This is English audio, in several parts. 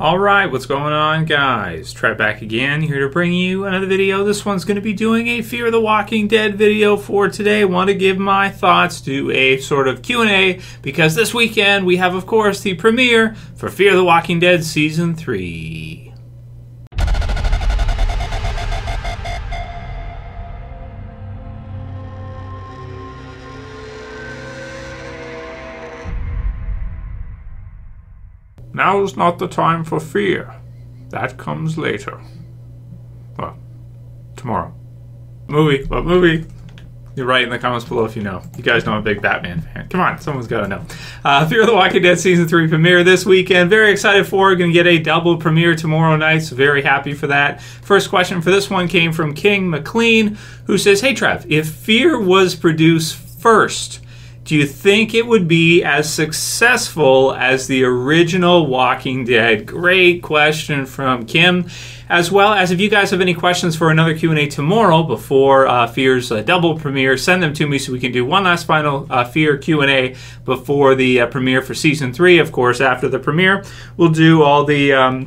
Alright, what's going on, guys? Trav back again, here to bring you another video. This one's going to be doing a Fear the Walking Dead video for today. I want to give my thoughts to a sort of Q&A, because this weekend we have, of course, the premiere for Fear the Walking Dead Season 3. Now is not the time for fear. That comes later. Well, tomorrow. Movie, what movie? You write in the comments below if you know. You guys know I'm a big Batman fan. Come on, someone's gotta know. Fear the Walking Dead Season 3 premiere this weekend. Very excited for it. Gonna get a double premiere tomorrow night, so very happy for that. First question for this one came from Kim McLean, who says, "Hey Trav, if Fear was produced first, do you think it would be as successful as the original Walking Dead?" Great question from Kim. As well as if you guys have any questions for another Q&A tomorrow before Fear's double premiere, send them to me so we can do one last final Fear Q&A before the premiere for Season 3. Of course, after the premiere, we'll do all the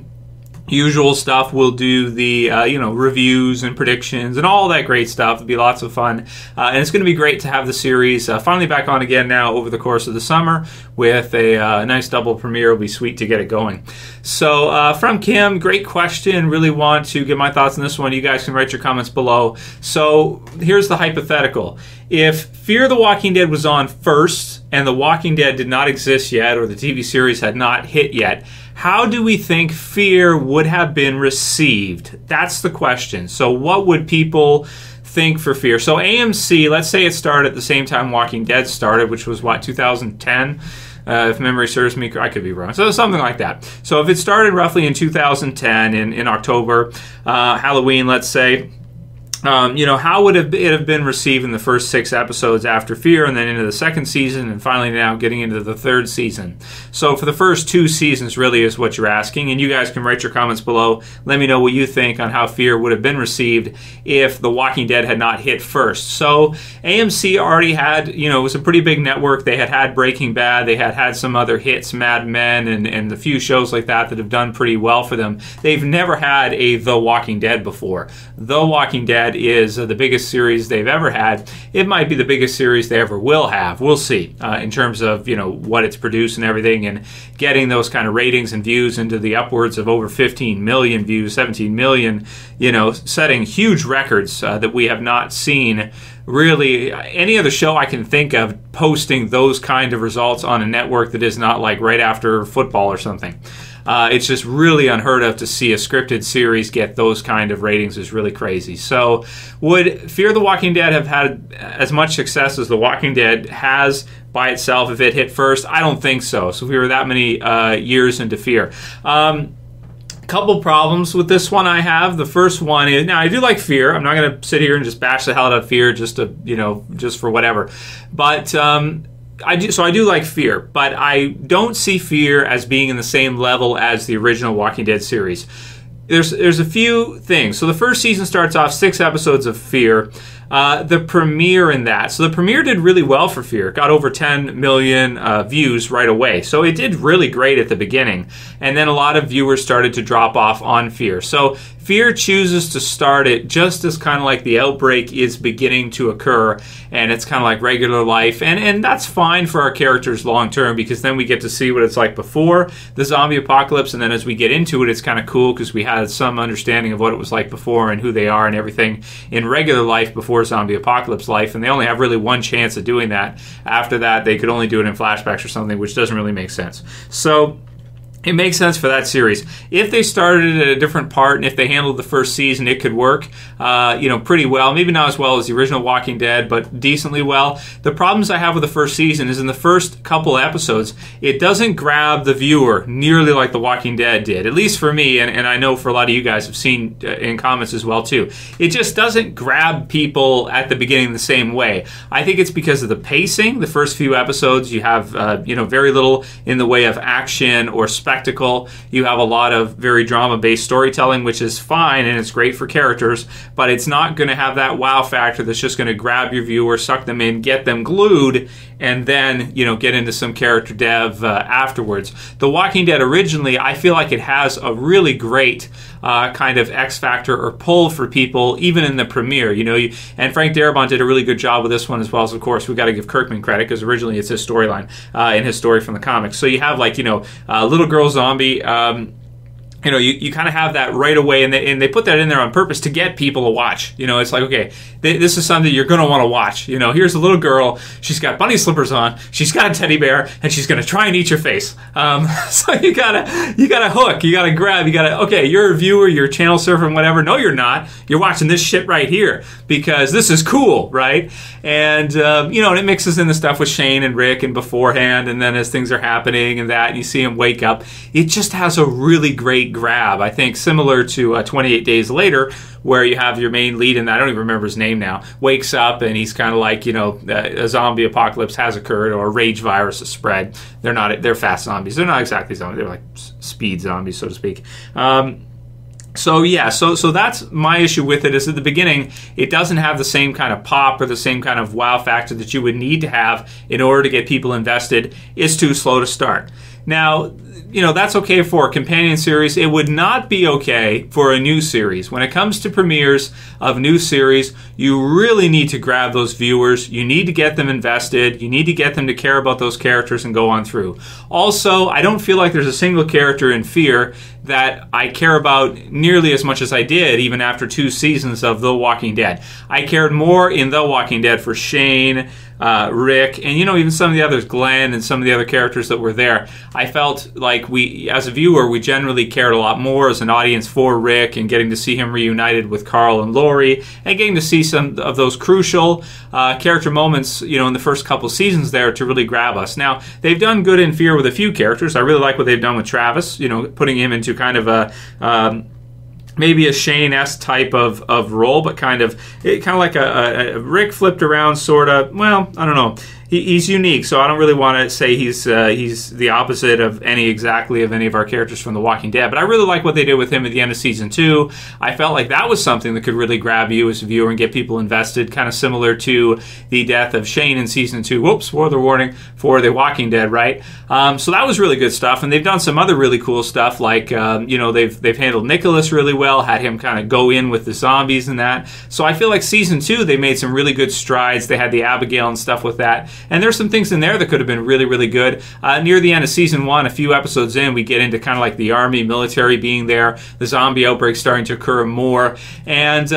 usual stuff. We'll do the reviews and predictions and all that great stuff. It'll be lots of fun, and it's going to be great to have the series finally back on again now over the course of the summer with a nice double premiere. It'll be sweet to get it going. So from Kim, great question. Really want to get my thoughts on this one. You guys can write your comments below. So here's the hypothetical. If Fear the Walking Dead was on first and The Walking Dead did not exist yet, or the TV series had not hit yet, how do we think Fear would have been received? That's the question. So what would people think for Fear? So AMC, let's say it started at the same time Walking Dead started, which was what, 2010? If memory serves me, I could be wrong. So something like that. So if it started roughly in 2010 in October, Halloween, let's say, how would it have been received in the first 6 episodes after Fear, and then into the second season, and finally now getting into the third season? So for the first 2 seasons really is what you're asking, and you guys can write your comments below. Let me know what you think on how Fear would have been received if The Walking Dead had not hit first. So AMC already had, it was a pretty big network. They had Breaking Bad. They had some other hits, Mad Men, and a few shows like that have done pretty well for them. They've never had a The Walking Dead before. The Walking Dead is the biggest series they've ever had. It might be the biggest series they ever will have. We'll see in terms of what it's produced and everything, and getting those kind of ratings and views into the upwards of over 15 million views, 17 million, setting huge records that we have not seen really any other show I can think of posting those kind of results on a network that is not like right after football or something. It's just really unheard of to see a scripted series get those kind of ratings. Is really crazy. So would Fear the Walking Dead have had as much success as The Walking Dead has by itself if it hit first? I don't think so. So if we were that many years into Fear. Couple problems with this one I have. The first one is, now I do like Fear. I'm not going to sit here and just bash the hell out of Fear just to, just for whatever. But I do like Fear, but I don't see Fear as being in the same level as the original Walking Dead series. There's a few things. So the first season starts off 6 episodes of Fear. The premiere in that. So the premiere did really well for Fear. It got over 10 million views right away. So it did really great at the beginning. And then a lot of viewers started to drop off on Fear. So Fear chooses to start it just as kind of like the outbreak is beginning to occur, and it's kind of like regular life. And that's fine for our characters long term, because then we get to see what it's like before the zombie apocalypse. And then as we get into it, it's kind of cool because we had some understanding of what it was like before and who they are and everything in regular life before zombie apocalypse life. And they only have really one chance at doing that. After that, they could only do it in flashbacks or something, which doesn't really make sense. So it makes sense for that series. If they started at a different part, and if they handled the first season, it could work pretty well. Maybe not as well as the original Walking Dead, but decently well. The problems I have with the first season is in the first couple episodes, it doesn't grab the viewer nearly like The Walking Dead did, at least for me, and I know for a lot of you guys have seen in comments as well too. It just doesn't grab people at the beginning the same way. I think it's because of the pacing. The first few episodes, you have very little in the way of action or spectacle. You have a lot of very drama-based storytelling, which is fine, and it's great for characters, but it's not going to have that wow factor that's just going to grab your viewer, suck them in, get them glued, and then, you know, get into some character dev afterwards. The Walking Dead originally, I feel like it has a really great kind of X factor or pull for people, even in the premiere. You know, and Frank Darabont did a really good job with this one, as well as, of course, we've got to give Kirkman credit, because originally it's his storyline and his story from the comics. So you have, like, you know, Little Girl Zombie. You know, you kind of have that right away, and they put that in there on purpose to get people to watch. You know, it's like, okay, this is something you're going to want to watch. You know, here's a little girl. She's got bunny slippers on. She's got a teddy bear, and she's going to try and eat your face. So you gotta hook. You gotta grab. You gotta, okay, you're a viewer, you're a channel surfer, and whatever. No, you're not. You're watching this shit right here because this is cool, right? And you know, and it mixes in the stuff with Shane and Rick and beforehand, and then as things are happening and that, and you see him wake up. It just has a really great grab, I think, similar to 28 Days Later, where you have your main lead, and I don't even remember his name now, wakes up and he's kind of like, you know, a zombie apocalypse has occurred, or a rage virus has spread. They're fast zombies. They're not exactly zombies. They're like speed zombies, so to speak. So yeah, so that's my issue with it, is at the beginning, it doesn't have the same kind of pop or the same kind of wow factor that you would need to have in order to get people invested. It's too slow to start. Now, you know, that's okay for a companion series. It would not be okay for a new series. When it comes to premieres of new series, you really need to grab those viewers. You need to get them invested. You need to get them to care about those characters and go on through. Also, I don't feel like there's a single character in Fear that I care about nearly as much as I did, even after two seasons of The Walking Dead. I cared more in The Walking Dead for Shane, Rick, and, you know, even some of the others, Glenn, and some of the other characters that were there. I felt like we, as a viewer, we generally cared a lot more as an audience for Rick, and getting to see him reunited with Carl and Lori, and getting to see some of those crucial character moments, you know, in the first couple seasons there to really grab us. Now, they've done good in Fear with a few characters. I really like what they've done with Travis, you know, putting him into kind of a maybe a Shane-esque type of role, but kind of like a Rick flipped around, sort of. Well, I don't know. He's unique, so I don't really want to say he's the opposite of any of our characters from The Walking Dead. But I really like what they did with him at the end of season 2. I felt like that was something that could really grab you as a viewer and get people invested, kind of similar to the death of Shane in season 2. Whoops, spoiler warning for The Walking Dead, right? So that was really good stuff, and they've done some other really cool stuff, like you know, they've handled Nicholas really well, had him kind of go in with the zombies and that. So I feel like season 2 they made some really good strides. They had the Abigail and stuff with that. And there's some things in there that could have been really, really good. Near the end of Season 1, a few episodes in, we get into kind of like the army, military being there, the zombie outbreak starting to occur more, and,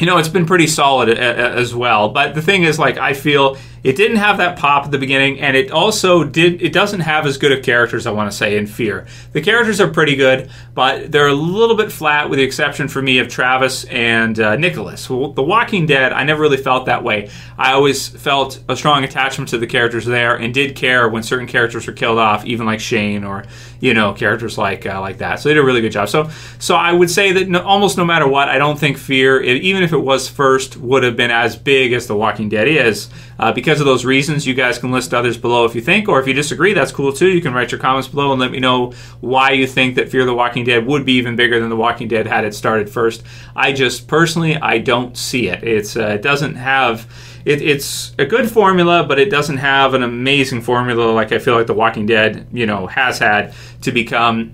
you know, it's been pretty solid as well. But the thing is, like, I feel it didn't have that pop at the beginning, and it also it doesn't have as good of characters, I want to say, in Fear. The characters are pretty good, but they're a little bit flat, with the exception for me of Travis and Nicholas. Well, The Walking Dead, I never really felt that way. I always felt a strong attachment to the characters there, and did care when certain characters were killed off, even like Shane, or, you know, characters like that. So they did a really good job. So I would say that almost no matter what, I don't think Fear, even if it was first, would have been as big as The Walking Dead is, because of those reasons. You guys can list others below if you think, or if you disagree, that's cool too. You can write your comments below and let me know why you think that Fear the Walking Dead would be even bigger than The Walking Dead had it started first. I just personally, I don't see it. It doesn't have it's a good formula, but it doesn't have an amazing formula like I feel like The Walking Dead, you know, has had to become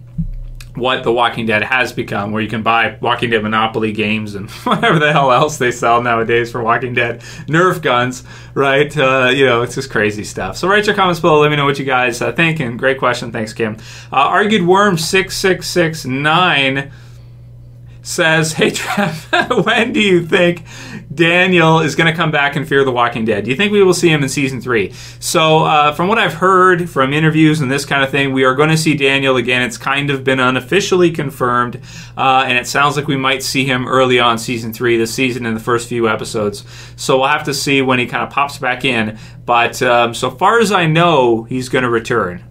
what The Walking Dead has become, where you can buy Walking Dead Monopoly games and whatever the hell else they sell nowadays for Walking Dead, Nerf guns, right? You know, it's just crazy stuff. So write your comments below. Let me know what you guys think, and great question. Thanks, Kim. Argued Worm 6669 says, hey, Trav, when do you think Daniel is going to come back in Fear the Walking Dead? Do you think we will see him in Season 3? So, from what I've heard from interviews and this kind of thing, we are going to see Daniel again. It's kind of been unofficially confirmed, and it sounds like we might see him early on Season 3 this season in the first few episodes. So we'll have to see when he kind of pops back in. But so far as I know, he's going to return.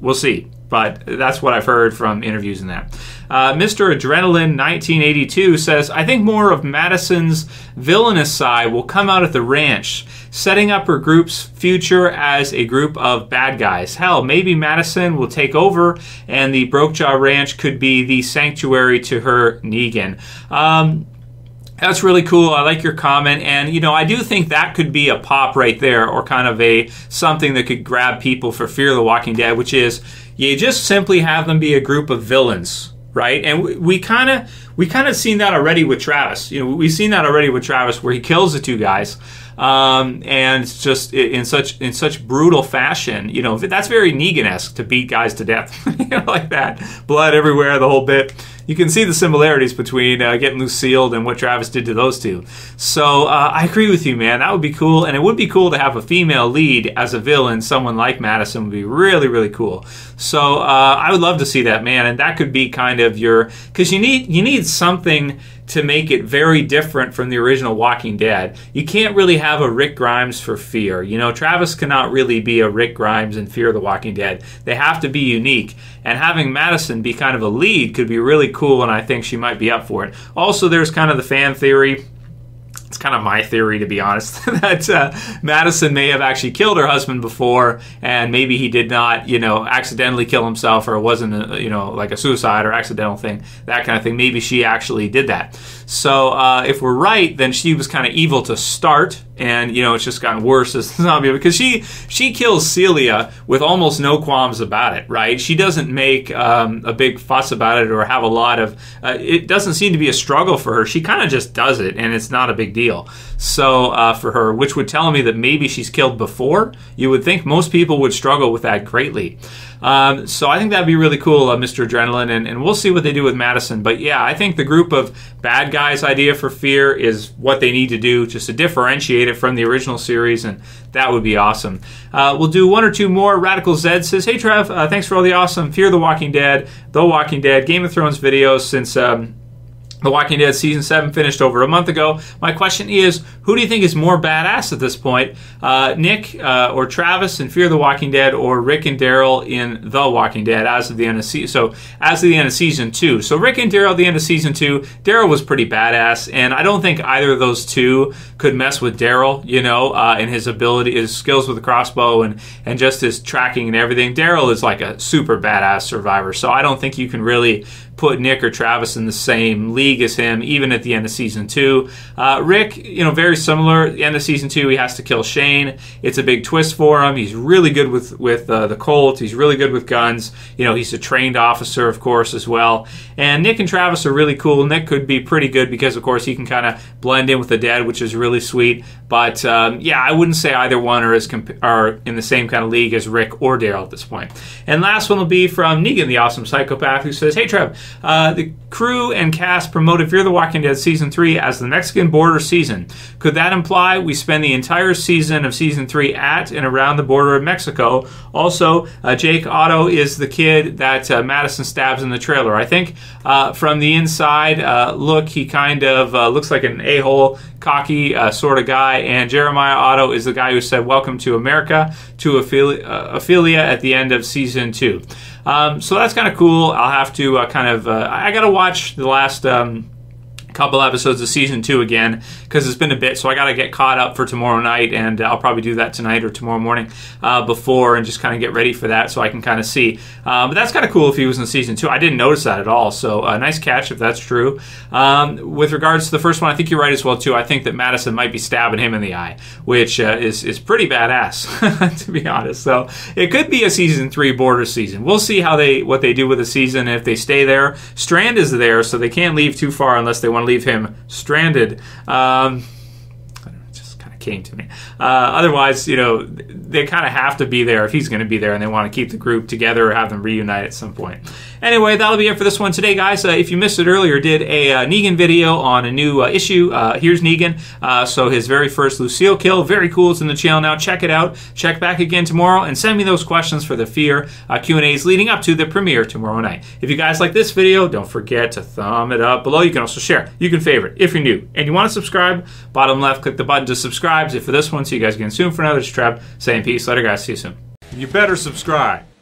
We'll see. But that's what I've heard from interviews and that. Mr. Adrenaline 1982 says, I think more of Madison's villainous side will come out at the ranch, setting up her group's future as a group of bad guys. Hell, maybe Madison will take over, and the Brokejaw Ranch could be the sanctuary to her Negan. That's really cool. I like your comment. And, you know, I do think that could be a pop right there, or kind of a something that could grab people for Fear the Walking Dead, which is you just simply have them be a group of villains, right? And we kind of seen that already with Travis. You know, we've seen that already with Travis, where he kills the two guys, and it's just in such brutal fashion. You know, that's very Negan-esque, to beat guys to death, you know, like that, blood everywhere, the whole bit. You can see the similarities between getting Lucille and what Travis did to those two. So I agree with you, man. That would be cool, and it would be cool to have a female lead as a villain. Someone like Madison would be really, really cool. So I would love to see that, man. And that could be kind of your, because you need something to make it very different from the original Walking Dead. You can't really have a Rick Grimes for Fear. You know, Travis cannot really be a Rick Grimes in Fear the Walking Dead. They have to be unique. And having Madison be kind of a lead could be really cool, and I think she might be up for it. Also, there's kind of the fan theory. It's kind of my theory, to be honest, that Madison may have actually killed her husband before, and maybe he did not, you know, accidentally kill himself, or it wasn't, you know, like a suicide or accidental thing, that kind of thing. Maybe she actually did that. So if we're right, then she was kind of evil to start, and, you know, it's just gotten worse as the zombie, because she kills Celia with almost no qualms about it, right? She doesn't make a big fuss about it, or have a lot of, it doesn't seem to be a struggle for her. She kind of just does it, and it's not a big deal. So for her, which would tell me that maybe she's killed before. You would think most people would struggle with that greatly. So I think that'd be really cool, Mr. Adrenaline, and we'll see what they do with Madison. But yeah, I think the group of bad guys idea for Fear is what they need to do, just to differentiate it from the original series, and that would be awesome. We'll do one or two more. Radical Zed says, hey Trav, thanks for all the awesome Fear the Walking Dead, Game of Thrones videos since The Walking Dead Season 7 finished over a month ago. My question is, who do you think is more badass at this point? Nick or Travis in Fear the Walking Dead, or Rick and Daryl in The Walking Dead as of the end of Season 2. So Rick and Daryl at the end of Season 2, Daryl was pretty badass, and I don't think either of those two could mess with Daryl, you know, and his ability, his skills with the crossbow, and just his tracking and everything. Daryl is like a super badass survivor, so I don't think you can really put Nick or Travis in the same league as him, even at the end of Season 2. Rick, you know, very similar. At the end of Season 2, he has to kill Shane. It's a big twist for him. He's really good with the Colt. He's really good with guns. You know, he's a trained officer, of course, as well. And Nick and Travis are really cool. Nick could be pretty good because, of course, he can kind of blend in with the dead, which is really sweet. But, yeah, I wouldn't say either one are in the same kind of league as Rick or Daryl at this point. And last one will be from Negan, the awesome psychopath, who says, hey, Trev, the crew and cast promoted Fear the Walking Dead Season 3 as the Mexican border season. Could that imply we spend the entire season of Season 3 at and around the border of Mexico? Also, Jake Otto is the kid that Madison stabs in the trailer. I think from the inside look, he kind of looks like an a-hole, cocky sort of guy, and Jeremiah Otto is the guy who said, welcome to America, to Ofelia at the end of Season 2. So that's kind of cool. I'll have to I got to watch the last couple episodes of Season 2 again, because it's been a bit, so I got to get caught up for tomorrow night, and I'll probably do that tonight or tomorrow morning before, and just kind of get ready for that so I can kind of see. But that's kind of cool if he was in Season 2. I didn't notice that at all, so nice catch if that's true. With regards to the first one, I think you're right as well, too. I think that Madison might be stabbing him in the eye, which is pretty badass, to be honest. So it could be a Season 3 border season. We'll see what they do with the season, if they stay there. Strand is there, so they can't leave too far unless they want to leave him stranded. It just kind of came to me. Otherwise, you know, they kind of have to be there if he's going to be there, and they want to keep the group together or have them reunite at some point. Anyway, that'll be it for this one today, guys. If you missed it earlier, did a Negan video on a new issue. Here's Negan. So his very first Lucille kill. Very cool. It's in the channel now. Check it out. Check back again tomorrow, and send me those questions for the Fear Q&As leading up to the premiere tomorrow night. If you guys like this video, don't forget to thumb it up below. You can also share. You can favorite if you're new. And you want to subscribe, bottom left, click the button to subscribe. If for this one, see you guys again soon for another. It's Trav saying peace. Later, guys. See you soon. You better subscribe.